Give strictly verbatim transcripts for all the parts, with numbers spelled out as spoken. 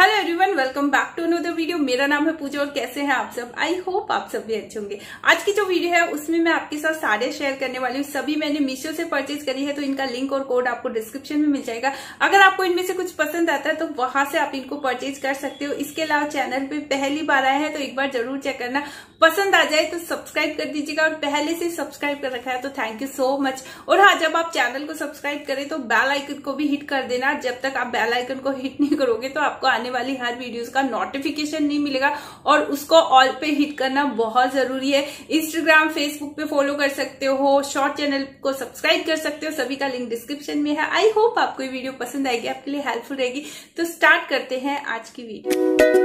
Hello everyone, welcome back to another video. मेरा नाम है पूजा और कैसे हैं आप सब। आई होप आप सब भी अच्छे होंगे। आज की जो वीडियो है उसमें मैं आपके साथ सारे शेयर करने वाली हूँ। सभी मैंने मीशो से परचेज करी है, तो इनका लिंक और कोड आपको डिस्क्रिप्शन में मिल जाएगा। अगर आपको इनमें से कुछ पसंद आता है तो वहां से आप इनको परचेज कर सकते हो। इसके अलावा चैनल पर पहली बार आए हैं तो एक बार जरूर चेक करना, पसंद आ जाए तो सब्सक्राइब कर दीजिएगा। और पहले से सब्सक्राइब कर रखा है तो थैंक यू सो मच। और हाँ, जब आप चैनल को सब्सक्राइब करें तो बेल आइकन को भी हिट कर देना। जब तक आप बेल आइकन को हिट नहीं करोगे तो आपको वाली हर वीडियोस का नोटिफिकेशन नहीं मिलेगा, और उसको ऑल पे हिट करना बहुत जरूरी है। इंस्टाग्राम, फेसबुक पे फॉलो कर सकते हो, शॉर्ट चैनल को सब्सक्राइब कर सकते हो। सभी का लिंक डिस्क्रिप्शन में है। आई होप आपको ये वीडियो पसंद आएगी, आपके लिए हेल्पफुल रहेगी। तो स्टार्ट करते हैं आज की वीडियो।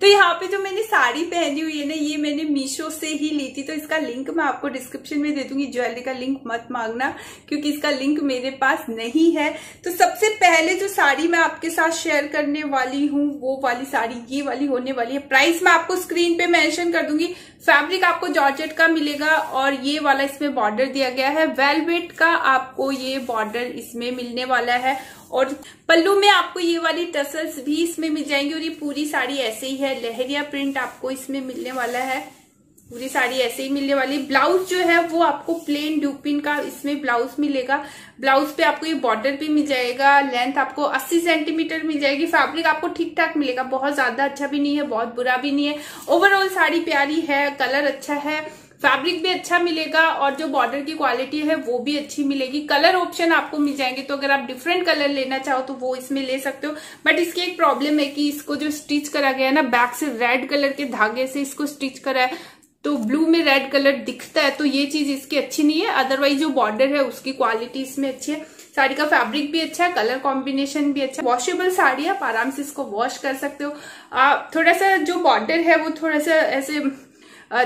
तो यहाँ पे जो मैंने साड़ी पहनी हुई है ना, ये मैंने मीशो से ही ली थी, तो इसका लिंक मैं आपको डिस्क्रिप्शन में दे दूंगी। ज्वेलरी का लिंक मत मांगना क्योंकि इसका लिंक मेरे पास नहीं है। तो सबसे पहले जो साड़ी मैं आपके साथ शेयर करने वाली हूँ वो वाली साड़ी ये वाली होने वाली है। प्राइस मैं आपको स्क्रीन पे मेंशन कर दूंगी। फैब्रिक आपको जॉर्जेट का मिलेगा और ये वाला इसमें बॉर्डर दिया गया है। वेलवेट का आपको ये बॉर्डर इसमें मिलने वाला है, और पल्लू में आपको ये वाली टसल्स भी इसमें मिल जाएंगी। और ये पूरी साड़ी ऐसे ही है, लहरिया प्रिंट आपको इसमें मिलने वाला है। पूरी साड़ी ऐसे ही मिलने वाली। ब्लाउज जो है वो आपको प्लेन ड्यूपिन का इसमें ब्लाउज मिलेगा। ब्लाउज पे आपको ये बॉर्डर भी मिल जाएगा। लेंथ आपको अस्सी सेंटीमीटर मिल जाएगी। फैब्रिक आपको ठीक ठाक मिलेगा, बहुत ज्यादा अच्छा भी नहीं है, बहुत बुरा भी नहीं है। ओवरऑल साड़ी प्यारी है, कलर अच्छा है, फैब्रिक भी अच्छा मिलेगा, और जो बॉर्डर की क्वालिटी है वो भी अच्छी मिलेगी। कलर ऑप्शन आपको मिल जाएंगे, तो अगर आप डिफरेंट कलर लेना चाहो तो वो इसमें ले सकते हो। बट इसकी एक प्रॉब्लम है कि इसको जो स्टिच करा गया है ना, बैक से रेड कलर के धागे से इसको स्टिच करा है, तो ब्लू में रेड कलर दिखता है, तो ये चीज इसकी अच्छी नहीं है। अदरवाइज जो बॉर्डर है उसकी क्वालिटी इसमें अच्छी है। साड़ी का फैब्रिक भी अच्छा है, कलर कॉम्बिनेशन भी अच्छा है। वॉशेबल साड़ी है, आप आराम से इसको वॉश कर सकते हो। थोड़ा सा जो बॉर्डर है वो थोड़ा सा ऐसे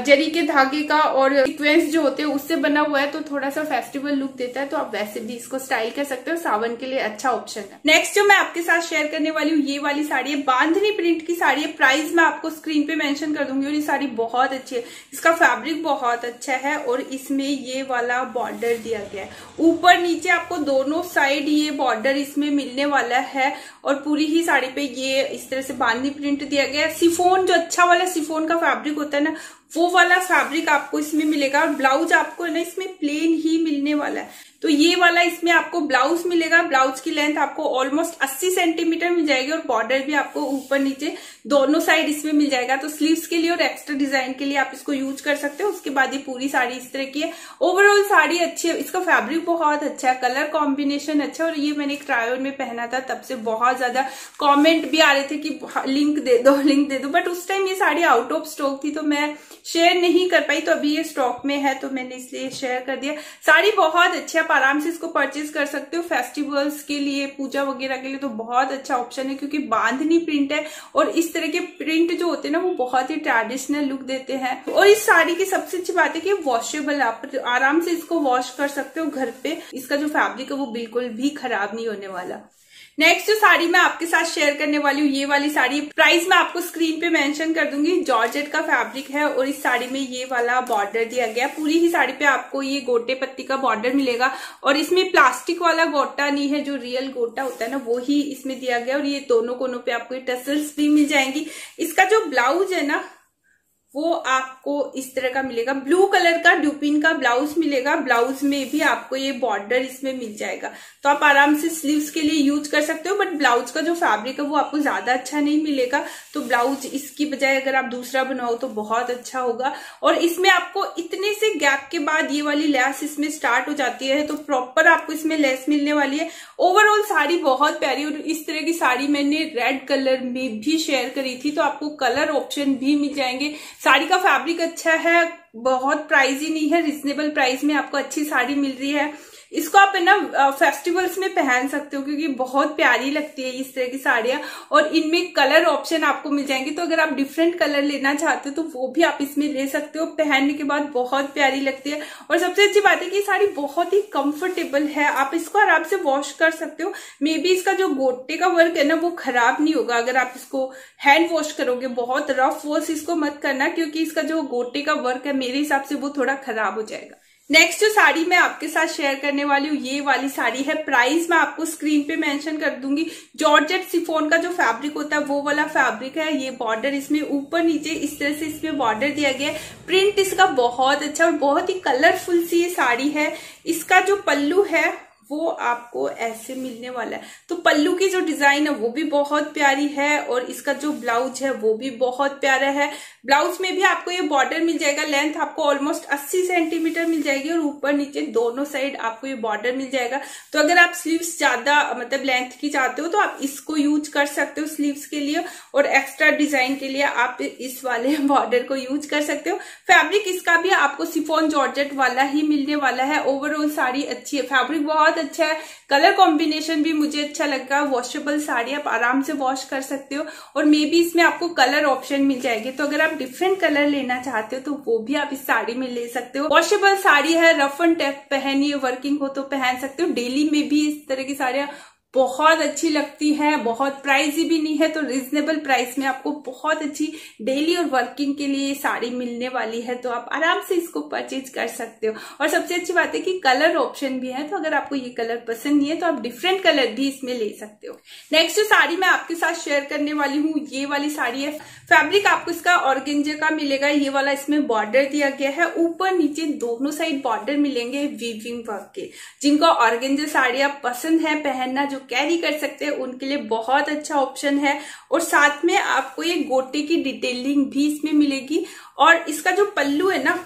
जरी के धागे का और सीक्वेंस जो होते हैं उससे बना हुआ है, तो थोड़ा सा फेस्टिवल लुक देता है, तो आप वैसे भी इसको स्टाइल कर सकते हो। सावन के लिए अच्छा ऑप्शन है। नेक्स्ट जो मैं आपके साथ शेयर करने वाली हूँ ये वाली साड़ी है। बांधनी प्रिंट की साड़ी है। प्राइस मैं आपको स्क्रीन पे मेंशन कर दूंगी। और ये साड़ी बहुत अच्छी है, इसका फैब्रिक बहुत अच्छा है, और इसमें ये वाला बॉर्डर दिया गया है। ऊपर नीचे आपको दोनों साइड ये बॉर्डर इसमें मिलने वाला है, और पूरी ही साड़ी पे ये इस तरह से बांधनी प्रिंट दिया गया है। सिफोन, जो अच्छा वाला सिफोन का फैब्रिक होता है ना, वो वाला फैब्रिक आपको इसमें मिलेगा। और ब्लाउज आपको ना इसमें प्लेन ही मिलने वाला है, तो ये वाला इसमें आपको ब्लाउज मिलेगा। ब्लाउज की लेंथ आपको ऑलमोस्ट अस्सी सेंटीमीटर मिल जाएगी, और बॉर्डर भी आपको ऊपर नीचे दोनों साइड इसमें मिल जाएगा। तो स्लीव्स के लिए और एक्स्ट्रा डिजाइन के लिए आप इसको यूज कर सकते हो। उसके बाद ये पूरी साड़ी इस तरह की है। ओवरऑल साड़ी अच्छी है, इसका फैब्रिक बहुत अच्छा है, कलर कॉम्बिनेशन अच्छा। और ये मैंने एक ट्रायल में पहना था, तब से बहुत ज्यादा कॉमेंट भी आ रहे थे कि लिंक दे दो लिंक दे दो बट उस टाइम ये साड़ी आउट ऑफ स्टॉक थी, तो मैं शेयर नहीं कर पाई। तो अभी ये स्टॉक में है तो मैंने इसलिए शेयर कर दिया। साड़ी बहुत अच्छी है, आप आराम से इसको परचेज कर सकते हो। फेस्टिवल्स के लिए, पूजा वगैरह के लिए तो बहुत अच्छा ऑप्शन है, क्योंकि बांधनी प्रिंट है, और इस तरह के प्रिंट जो होते हैं ना वो बहुत ही ट्रेडिशनल लुक देते हैं। और इस साड़ी की सबसे अच्छी बात है कि वॉशेबल, आप आराम से इसको वॉश कर सकते हो घर पे। इसका जो फैब्रिक है वो बिल्कुल भी खराब नहीं होने वाला। नेक्स्ट जो साड़ी मैं आपके साथ शेयर करने वाली हूँ ये वाली साड़ी। प्राइस मैं आपको स्क्रीन पे मेंशन कर दूंगी। जॉर्जेट का फैब्रिक है, और इस साड़ी में ये वाला बॉर्डर दिया गया। पूरी ही साड़ी पे आपको ये गोटे पत्ती का बॉर्डर मिलेगा, और इसमें प्लास्टिक वाला गोटा नहीं है, जो रियल गोटा होता है ना वो ही इसमें दिया गया। और ये दोनों कोनों पे आपको ये टसल्स भी मिल जाएंगी। इसका जो ब्लाउज है ना वो आपको इस तरह का मिलेगा। ब्लू कलर का ड्यूपिन का ब्लाउज मिलेगा। ब्लाउज में भी आपको ये बॉर्डर इसमें मिल जाएगा, तो आप आराम से स्लीव्स के लिए यूज कर सकते हो। बट ब्लाउज का जो फैब्रिक है वो आपको ज्यादा अच्छा नहीं मिलेगा, तो ब्लाउज इसकी बजाय अगर आप दूसरा बनाओ तो बहुत अच्छा होगा। और इसमें आपको इतने से गैप के बाद ये वाली लेस इसमें स्टार्ट हो जाती है, तो प्रॉपर आपको इसमें लेस मिलने वाली है। ओवरऑल साड़ी बहुत प्यारी, और इस तरह की साड़ी मैंने रेड कलर में भी शेयर करी थी, तो आपको कलर ऑप्शन भी मिल जाएंगे। साड़ी का फैब्रिक अच्छा है, बहुत प्राइसी नहीं है, रिजनेबल प्राइस में आपको अच्छी साड़ी मिल रही है। इसको आप है ना फेस्टिवल्स में पहन सकते हो, क्योंकि बहुत प्यारी लगती है इस तरह की साड़ियां, और इनमें कलर ऑप्शन आपको मिल जाएंगे। तो अगर आप डिफरेंट कलर लेना चाहते हो तो वो भी आप इसमें ले सकते हो। पहनने के बाद बहुत प्यारी लगती है, और सबसे अच्छी बात है कि ये साड़ी बहुत ही कंफर्टेबल है। आप इसको आराम से वॉश कर सकते हो। मे बी इसका जो गोटे का वर्क है ना वो खराब नहीं होगा अगर आप इसको हैंड वॉश करोगे। बहुत रफ वॉश इसको मत करना, क्योंकि इसका जो गोटे का वर्क है मेरे हिसाब से वो थोड़ा खराब हो जाएगा। नेक्स्ट जो साड़ी मैं आपके साथ शेयर करने वाली हूँ ये वाली साड़ी है। प्राइस मैं आपको स्क्रीन पे मेंशन कर दूंगी। जॉर्जेट सिफोन का जो फैब्रिक होता है वो वाला फैब्रिक है। ये बॉर्डर इसमें ऊपर नीचे इस तरह से इसमें बॉर्डर दिया गया है। प्रिंट इसका बहुत अच्छा और बहुत ही कलरफुल सी ये साड़ी है। इसका जो पल्लू है वो आपको ऐसे मिलने वाला है। तो पल्लू की जो डिजाइन है वो भी बहुत प्यारी है और इसका जो ब्लाउज है वो भी बहुत प्यारा है। ब्लाउज में भी आपको ये बॉर्डर मिल जाएगा। लेंथ आपको ऑलमोस्ट अस्सी सेंटीमीटर मिल जाएगी और ऊपर नीचे दोनों साइड आपको ये बॉर्डर मिल जाएगा। तो अगर आप स्लीव्स ज्यादा मतलब लेंथ की चाहते हो तो आप इसको यूज कर सकते हो स्लीव्स के लिए, और एक्स्ट्रा डिजाइन के लिए आप इस वाले बॉर्डर को यूज कर सकते हो। फैब्रिक इसका भी आपको शिफॉन जॉर्जेट वाला ही मिलने वाला है। ओवरऑल साड़ी अच्छी है, फैब्रिक बहुत अच्छा है, कलर कॉम्बिनेशन भी मुझे अच्छा लगा। वॉशेबल साड़ी आप आराम से वॉश कर सकते हो और मे बी इसमें आपको कलर ऑप्शन मिल जाएंगे। तो अगर आप डिफरेंट कलर लेना चाहते हो तो वो भी आप इस साड़ी में ले सकते हो। वॉशेबल साड़ी है, रफ एंड टफ पहनिए, वर्किंग हो तो पहन सकते हो। डेली में भी इस तरह की साड़ियां बहुत अच्छी लगती है, बहुत प्राइसी भी नहीं है, तो रिजनेबल प्राइस में आपको बहुत अच्छी डेली और वर्किंग के लिए साड़ी मिलने वाली है। तो आप आराम से इसको परचेज कर सकते हो। और सबसे अच्छी बात है कि कलर ऑप्शन भी है, तो अगर आपको ये कलर पसंद नहीं है तो आप डिफरेंट कलर भी इसमें ले सकते हो। नेक्स्ट जो साड़ी मैं आपके साथ शेयर करने वाली हूँ ये वाली साड़ी है। फैब्रिक आपको इसका ऑर्गेन्जा का मिलेगा। ये वाला इसमें बॉर्डर दिया गया है, ऊपर नीचे दोनों साइड बॉर्डर मिलेंगे वीविंग वर्क के। जिनको ऑर्गेन्जा साड़ियां पसंद है पहनना, जो कैरी कर सकते हैं, उनके लिए बहुत अच्छा ऑप्शन है। और साथ में आपको ये गोटे की डिटेलिंग भी इसमें मिलेगी। और इसका जो पल्लू है ना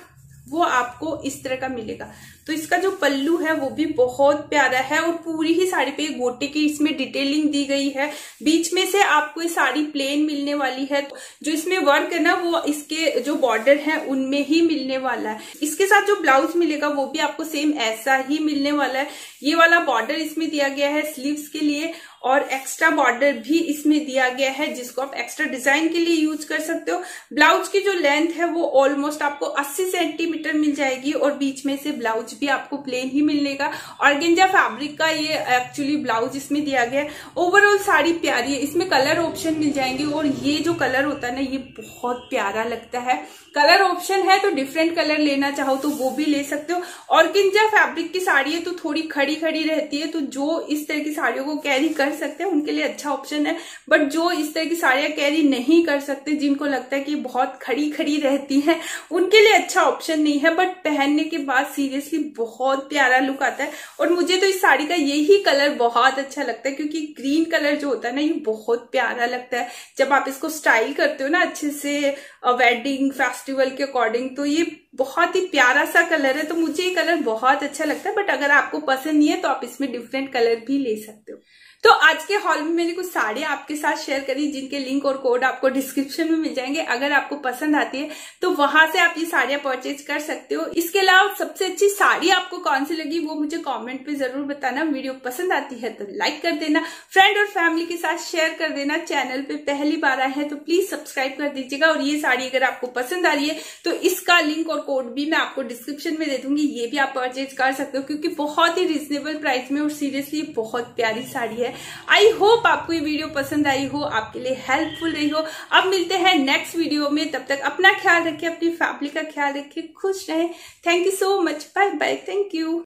वो आपको इस तरह का मिलेगा। तो इसका जो पल्लू है वो भी बहुत प्यारा है और पूरी ही साड़ी पे गोटे की इसमें डिटेलिंग दी गई है। बीच में से आपको ये साड़ी प्लेन मिलने वाली है। जो इसमें वर्क है ना वो इसके जो बॉर्डर है उनमें ही मिलने वाला है। इसके साथ जो ब्लाउज मिलेगा वो भी आपको सेम ऐसा ही मिलने वाला है। ये वाला बॉर्डर इसमें दिया गया है स्लीव्स के लिए और एक्स्ट्रा बॉर्डर भी इसमें दिया गया है, जिसको आप एक्स्ट्रा डिजाइन के लिए यूज कर सकते हो। ब्लाउज की जो लेंथ है वो ऑलमोस्ट आपको अस्सी सेंटीमीटर मिल जाएगी और बीच में से ब्लाउज भी आपको प्लेन ही मिलेगा। ऑर्गेन्जा फैब्रिक का ये एक्चुअली ब्लाउज इसमें दिया गया है। ओवरऑल साड़ी प्यारी है, इसमें कलर ऑप्शन मिल जाएंगे और ये जो कलर होता है ना ये बहुत प्यारा लगता है। कलर ऑप्शन है तो डिफरेंट कलर लेना चाहो तो वो भी ले सकते हो। ऑर्गेन्जा फैब्रिक की साड़ी है तो थोड़ी खड़ी खड़ी रहती है, तो जो इस तरह की साड़ियों को कैरी कर सकते हैं उनके लिए अच्छा ऑप्शन है। बट जो इस तरह की साड़ियां कैरी नहीं कर सकते, जिनको लगता है कि बहुत खड़ी खड़ी रहती है, उनके लिए अच्छा ऑप्शन नहीं है। बट पहनने के बाद सीरियसली बहुत प्यारा लुक आता है। और मुझे तो इस साड़ी का यही कलर बहुत अच्छा लगता है, क्योंकि ग्रीन कलर जो होता है ना ये बहुत प्यारा लगता है। जब आप इसको स्टाइल करते हो ना अच्छे से वेडिंग फेस्टिवल के अकॉर्डिंग, तो ये बहुत ही प्यारा सा कलर है। तो मुझे ये कलर बहुत अच्छा लगता है। बट अगर आपको पसंद नहीं है तो आप इसमें डिफरेंट कलर भी ले सकते हो। तो आज के हॉल में मैंने कुछ साड़ियां आपके साथ शेयर करी, जिनके लिंक और कोड आपको डिस्क्रिप्शन में मिल जाएंगे। अगर आपको पसंद आती है तो वहां से आप ये साड़ियां परचेज कर सकते हो। इसके अलावा सबसे अच्छी साड़ी आपको कौन सी लगी वो मुझे कमेंट पे जरूर बताना। वीडियो पसंद आती है तो लाइक कर देना, फ्रेंड और फैमिली के साथ शेयर कर देना। चैनल पे पहली बार आए हैं तो प्लीज सब्सक्राइब कर दीजिएगा। और ये साड़ी अगर आपको पसंद आ रही है तो इसका लिंक और कोड भी मैं आपको डिस्क्रिप्शन में दे दूंगी, ये भी आप परचेज कर सकते हो, क्योंकि बहुत ही रिजनेबल प्राइस में और सीरियसली बहुत प्यारी साड़ी है। आई होप आपको ये वीडियो पसंद आई हो, आपके लिए हेल्पफुल रही हो। अब मिलते हैं नेक्स्ट वीडियो में, तब तक अपना ख्याल रखिए, अपनी फैमिली का ख्याल रखिए, खुश रहें। Thank you so much, bye bye, thank you.